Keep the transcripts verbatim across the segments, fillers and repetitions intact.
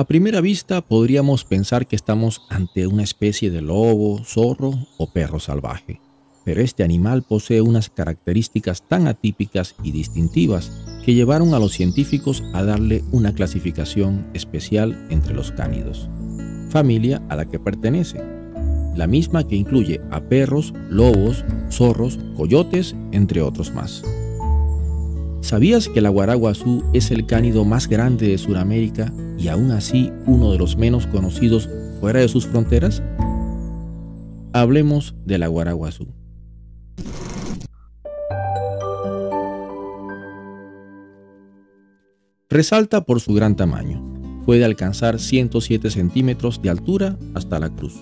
A primera vista podríamos pensar que estamos ante una especie de lobo, zorro o perro salvaje, pero este animal posee unas características tan atípicas y distintivas que llevaron a los científicos a darle una clasificación especial entre los cánidos, familia a la que pertenece, la misma que incluye a perros, lobos, zorros, coyotes, entre otros más. ¿Sabías que el aguará guazú es el cánido más grande de Sudamérica y aún así uno de los menos conocidos fuera de sus fronteras? Hablemos del aguará guazú. Resalta por su gran tamaño. Puede alcanzar ciento siete centímetros de altura hasta la cruz,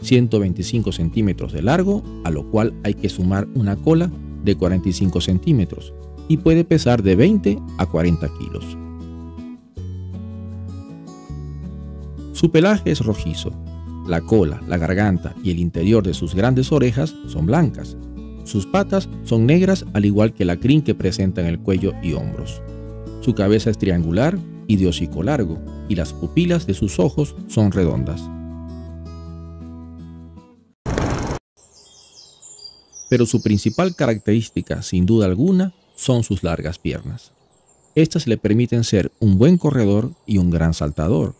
ciento veinticinco centímetros de largo, a lo cual hay que sumar una cola de cuarenta y cinco centímetros, y puede pesar de veinte a cuarenta kilos. Su pelaje es rojizo. La cola, la garganta y el interior de sus grandes orejas son blancas. Sus patas son negras, al igual que la crin que presenta en el cuello y hombros. Su cabeza es triangular y de hocico largo, y las pupilas de sus ojos son redondas. Pero su principal característica, sin duda alguna, son sus largas piernas. Estas le permiten ser un buen corredor y un gran saltador.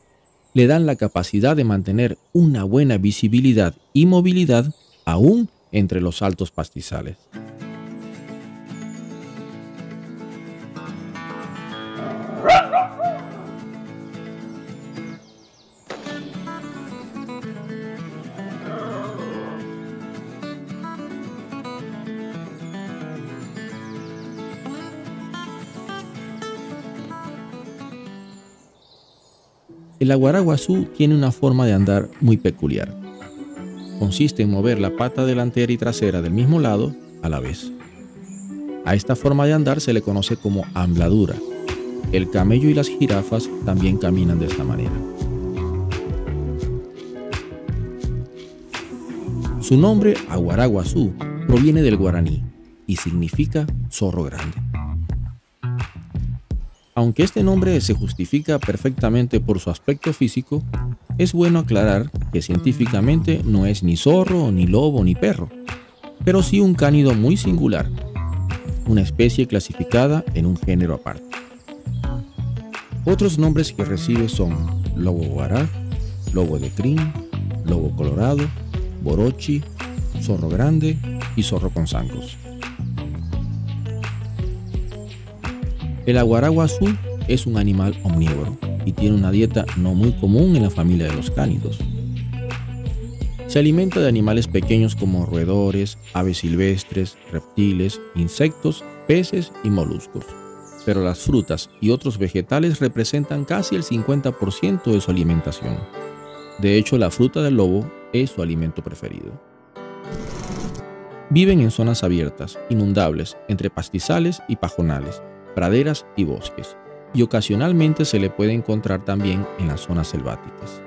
Le dan la capacidad de mantener una buena visibilidad y movilidad aún entre los altos pastizales. El aguará guazú tiene una forma de andar muy peculiar. Consiste en mover la pata delantera y trasera del mismo lado a la vez. A esta forma de andar se le conoce como ambladura. El camello y las jirafas también caminan de esta manera. Su nombre, aguará guazú, proviene del guaraní y significa zorro grande. Aunque este nombre se justifica perfectamente por su aspecto físico, es bueno aclarar que científicamente no es ni zorro, ni lobo, ni perro, pero sí un cánido muy singular, una especie clasificada en un género aparte. Otros nombres que recibe son lobo guará, lobo de crin, lobo colorado, borochi, zorro grande y zorro con zancos. El aguará guazú es un animal omnívoro y tiene una dieta no muy común en la familia de los cánidos. Se alimenta de animales pequeños como roedores, aves silvestres, reptiles, insectos, peces y moluscos. Pero las frutas y otros vegetales representan casi el cincuenta por ciento de su alimentación. De hecho, la fruta del lobo es su alimento preferido. Viven en zonas abiertas, inundables, entre pastizales y pajonales, praderas y bosques, y ocasionalmente se le puede encontrar también en las zonas selváticas.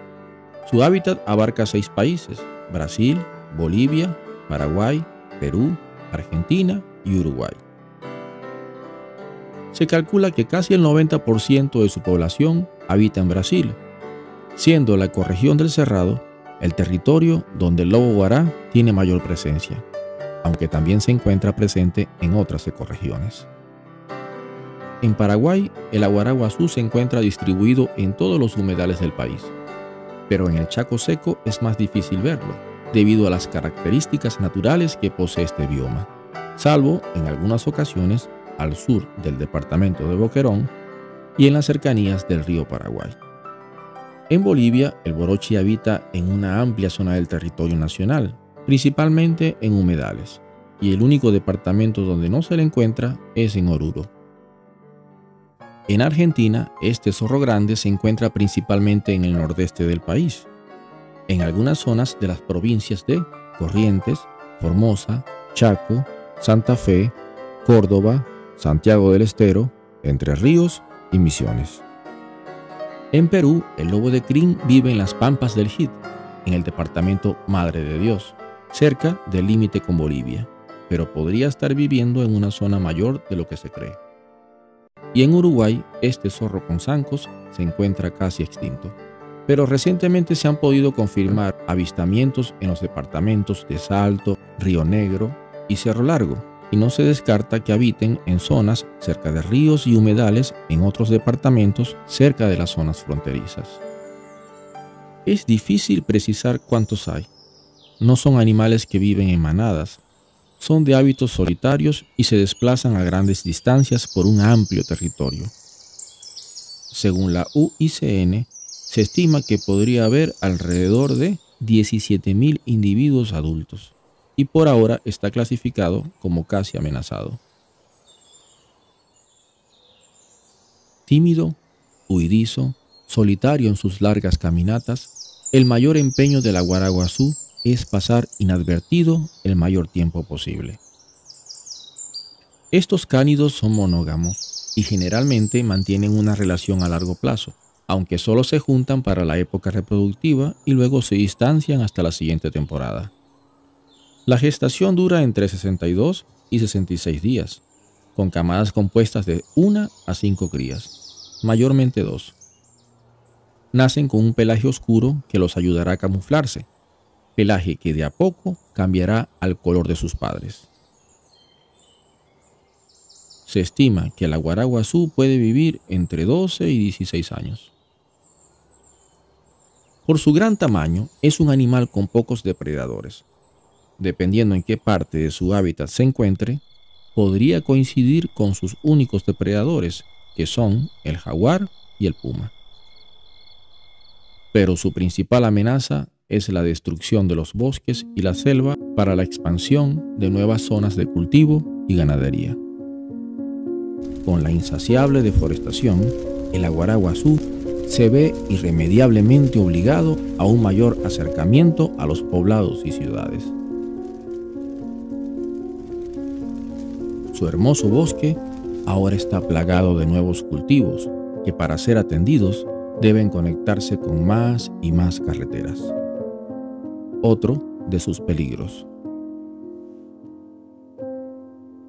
Su hábitat abarca seis países: Brasil, Bolivia, Paraguay, Perú, Argentina y Uruguay. Se calcula que casi el noventa por ciento de su población habita en Brasil, siendo la ecorregión del Cerrado el territorio donde el lobo guará tiene mayor presencia, aunque también se encuentra presente en otras ecorregiones. En Paraguay, el aguará guazú se encuentra distribuido en todos los humedales del país, pero en el Chaco seco es más difícil verlo, debido a las características naturales que posee este bioma, salvo en algunas ocasiones al sur del departamento de Boquerón y en las cercanías del río Paraguay. En Bolivia, el borochi habita en una amplia zona del territorio nacional, principalmente en humedales, y el único departamento donde no se le encuentra es en Oruro. En Argentina, este zorro grande se encuentra principalmente en el nordeste del país, en algunas zonas de las provincias de Corrientes, Formosa, Chaco, Santa Fe, Córdoba, Santiago del Estero, Entre Ríos y Misiones. En Perú, el lobo de crin vive en las Pampas del Jit, en el departamento Madre de Dios, cerca del límite con Bolivia, pero podría estar viviendo en una zona mayor de lo que se cree. Y en Uruguay, este zorro con zancos se encuentra casi extinto. pero recientemente se han podido confirmar avistamientos en los departamentos de Salto, Río Negro y Cerro Largo, y no se descarta que habiten en zonas cerca de ríos y humedales en otros departamentos cerca de las zonas fronterizas. Es difícil precisar cuántos hay. No son animales que viven en manadas, son de hábitos solitarios y se desplazan a grandes distancias por un amplio territorio. Según la U I C N, se estima que podría haber alrededor de diecisiete mil individuos adultos y por ahora está clasificado como casi amenazado. Tímido, huidizo, solitario en sus largas caminatas, el mayor empeño del aguará guazú es pasar inadvertido el mayor tiempo posible. Estos cánidos son monógamos y generalmente mantienen una relación a largo plazo, aunque solo se juntan para la época reproductiva y luego se distancian hasta la siguiente temporada. La gestación dura entre sesenta y dos y sesenta y seis días, con camadas compuestas de una a cinco crías, mayormente dos. Nacen con un pelaje oscuro que los ayudará a camuflarse, pelaje que de a poco cambiará al color de sus padres. Se estima que el aguará guazú puede vivir entre doce y dieciséis años. Por su gran tamaño, es un animal con pocos depredadores. Dependiendo en qué parte de su hábitat se encuentre, podría coincidir con sus únicos depredadores, que son el jaguar y el puma. Pero su principal amenaza es la destrucción de los bosques y la selva para la expansión de nuevas zonas de cultivo y ganadería. Con la insaciable deforestación, el aguará guazú se ve irremediablemente obligado a un mayor acercamiento a los poblados y ciudades. Su hermoso bosque ahora está plagado de nuevos cultivos que, para ser atendidos, deben conectarse con más y más carreteras. Otro de sus peligros.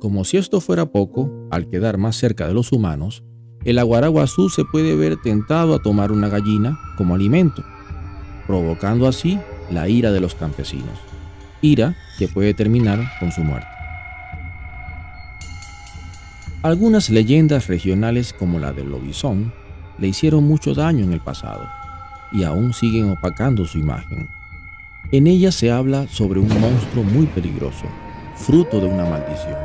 Como si esto fuera poco, al quedar más cerca de los humanos, el aguará guazú se puede ver tentado a tomar una gallina como alimento, provocando así la ira de los campesinos, ira que puede terminar con su muerte. Algunas leyendas regionales como la del lobizón le hicieron mucho daño en el pasado y aún siguen opacando su imagen. En ella se habla sobre un monstruo muy peligroso, fruto de una maldición.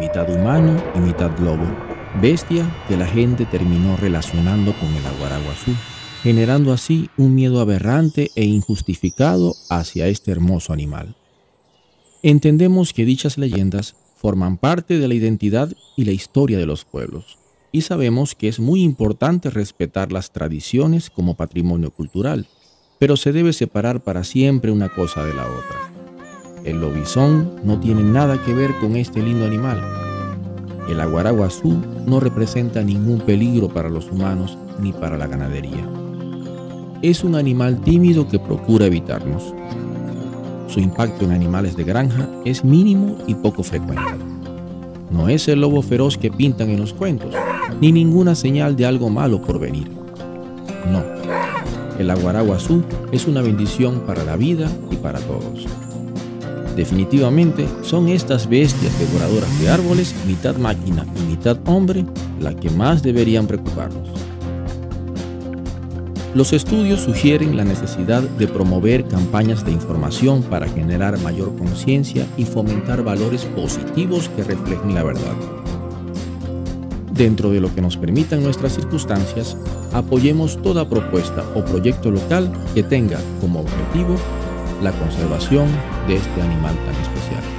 Mitad humano y mitad lobo, bestia que la gente terminó relacionando con el aguará guazú, generando así un miedo aberrante e injustificado hacia este hermoso animal. Entendemos que dichas leyendas forman parte de la identidad y la historia de los pueblos, y sabemos que es muy importante respetar las tradiciones como patrimonio cultural, pero se debe separar para siempre una cosa de la otra. El lobizón no tiene nada que ver con este lindo animal. El aguará guazú no representa ningún peligro para los humanos ni para la ganadería. Es un animal tímido que procura evitarnos. Su impacto en animales de granja es mínimo y poco frecuente. No es el lobo feroz que pintan en los cuentos, ni ninguna señal de algo malo por venir. No. El aguará guazú es una bendición para la vida y para todos. Definitivamente son estas bestias devoradoras de árboles, mitad máquina y mitad hombre, las que más deberían preocuparnos. Los estudios sugieren la necesidad de promover campañas de información para generar mayor conciencia y fomentar valores positivos que reflejen la verdad. Dentro de lo que nos permitan nuestras circunstancias, apoyemos toda propuesta o proyecto local que tenga como objetivo la conservación de este animal tan especial.